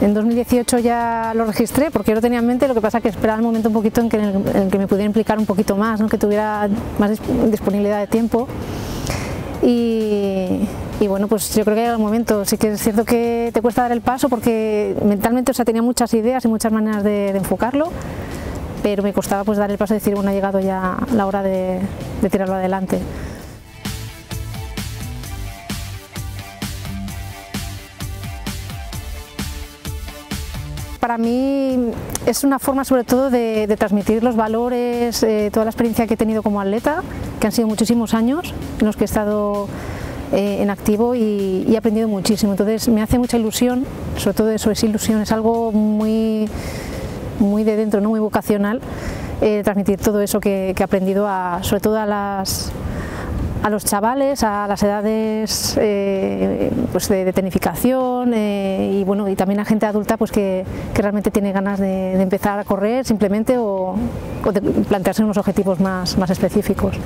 En 2018 ya lo registré porque yo lo tenía en mente, lo que pasa que esperaba el momento un poquito en el que me pudiera implicar un poquito más, ¿no? Que tuviera más disponibilidad de tiempo. Y bueno, pues yo creo que ha llegado el momento. Sí que es cierto que te cuesta dar el paso porque mentalmente, o sea, tenía muchas ideas y muchas maneras de enfocarlo, pero me costaba pues dar el paso y decir, bueno, ha llegado ya la hora de tirarlo adelante. Para mí es una forma sobre todo de transmitir los valores, toda la experiencia que he tenido como atleta, que han sido muchísimos años en los que he estado en activo y he aprendido muchísimo. Entonces me hace mucha ilusión, sobre todo eso, es ilusión, es algo muy de dentro, ¿no? Muy vocacional, transmitir todo eso que he aprendido sobre todo a los chavales, a las edades pues de tenificación y bueno, y también a gente adulta pues que realmente tiene ganas de empezar a correr simplemente o de plantearse unos objetivos más específicos.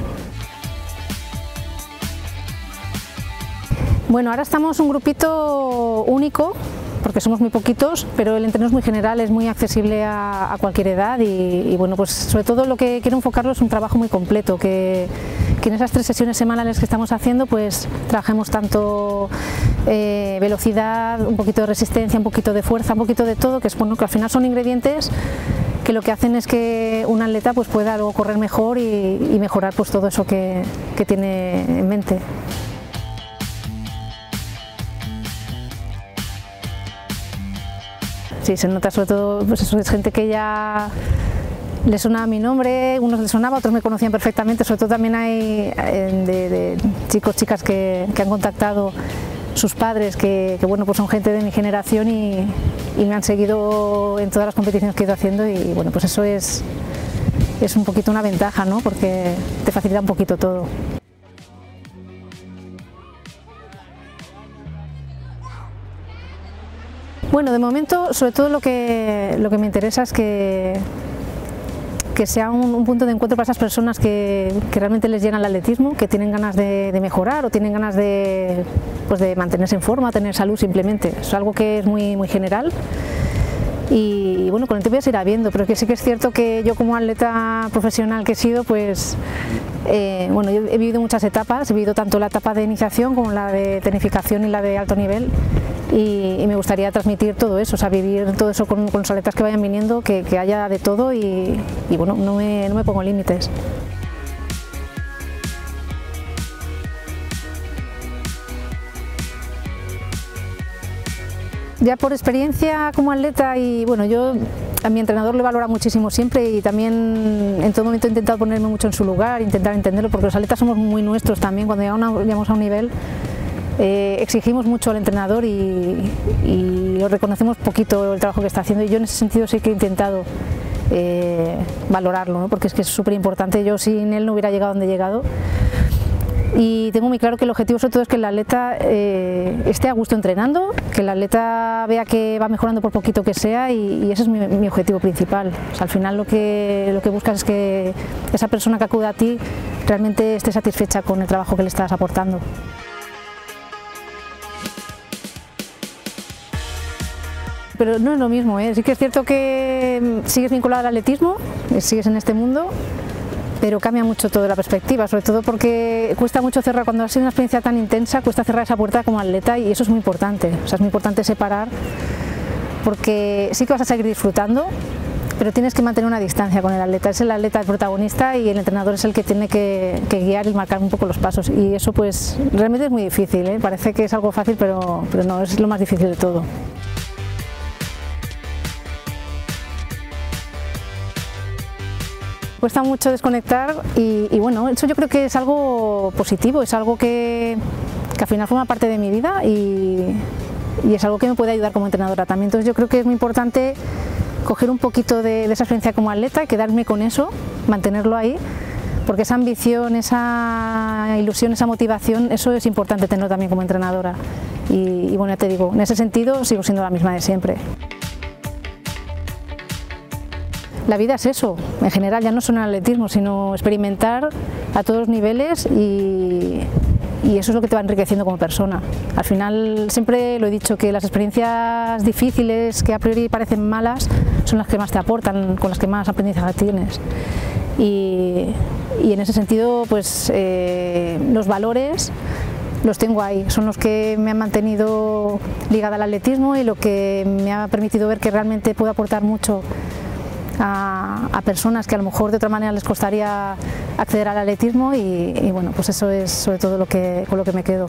Bueno, ahora estamos un grupito único porque somos muy poquitos, pero el entreno es muy general, es muy accesible a cualquier edad y bueno, pues sobre todo lo que quiero enfocarlo es un trabajo muy completo, que en esas 3 sesiones semanales que estamos haciendo pues trabajemos tanto velocidad, un poquito de resistencia, un poquito de fuerza, un poquito de todo, que es bueno, que al final son ingredientes que lo que hacen es que un atleta pues pueda luego correr mejor y mejorar pues todo eso que tiene en mente. Sí, se nota sobre todo, pues eso, es gente que ya le sonaba mi nombre, unos les sonaba, otros me conocían perfectamente, sobre todo también hay de chicos, chicas que han contactado sus padres, que bueno, pues son gente de mi generación y me han seguido en todas las competiciones que he ido haciendo y bueno, pues eso es un poquito una ventaja, ¿no? Porque te facilita un poquito todo. Bueno, de momento, sobre todo lo que me interesa es que sea un punto de encuentro para esas personas que realmente les llena el atletismo, que tienen ganas de mejorar o tienen ganas de mantenerse en forma, tener salud simplemente. Es algo que es muy general y bueno, con el tiempo ya se irá viendo, pero que sí que es cierto que yo como atleta profesional que he sido, pues bueno, yo he vivido muchas etapas, he vivido tanto la etapa de iniciación como la de tenificación y la de alto nivel. Y me gustaría transmitir todo eso, o sea, vivir todo eso con los atletas que vayan viniendo, que haya de todo y bueno, no me pongo límites. Ya por experiencia como atleta y bueno, yo a mi entrenador le valora muchísimo siempre y también en todo momento he intentado ponerme mucho en su lugar, intentar entenderlo, porque los atletas somos muy nuestros también, cuando llegamos a un nivel exigimos mucho al entrenador y lo reconocemos poquito el trabajo que está haciendo y yo en ese sentido sí que he intentado valorarlo, ¿no? Porque es que es súper importante, yo sin él no hubiera llegado donde he llegado y tengo muy claro que el objetivo sobre todo es que el atleta esté a gusto entrenando, que el atleta vea que va mejorando por poquito que sea y ese es mi objetivo principal, o sea, al final lo que buscas es que esa persona que acude a ti realmente esté satisfecha con el trabajo que le estás aportando. Pero no es lo mismo, ¿eh? Sí que es cierto que sigues vinculado al atletismo, sigues en este mundo, pero cambia mucho toda la perspectiva, sobre todo porque cuesta mucho cerrar, cuando ha sido una experiencia tan intensa, cuesta cerrar esa puerta como atleta y eso es muy importante, o sea, es muy importante separar, porque sí que vas a seguir disfrutando, pero tienes que mantener una distancia con el atleta, es el atleta el protagonista y el entrenador es el que tiene que guiar y marcar un poco los pasos y eso pues realmente es muy difícil, ¿eh? Parece que es algo fácil, pero no, es lo más difícil de todo. Cuesta mucho desconectar y bueno, eso yo creo que es algo positivo, es algo que al final forma parte de mi vida y es algo que me puede ayudar como entrenadora también. Entonces yo creo que es muy importante coger un poquito de esa experiencia como atleta, quedarme con eso, mantenerlo ahí, porque esa ambición, esa ilusión, esa motivación, eso es importante tenerlo también como entrenadora. Y bueno, ya te digo, en ese sentido sigo siendo la misma de siempre. La vida es eso, en general, ya no solo el atletismo, sino experimentar a todos los niveles y eso es lo que te va enriqueciendo como persona. Al final siempre lo he dicho, que las experiencias difíciles que a priori parecen malas son las que más te aportan, con las que más aprendizaje tienes. Y en ese sentido, pues los valores los tengo ahí, son los que me han mantenido ligada al atletismo y lo que me ha permitido ver que realmente puedo aportar mucho a personas que a lo mejor de otra manera les costaría acceder al atletismo y bueno, pues eso es sobre todo lo que, con lo que me quedo.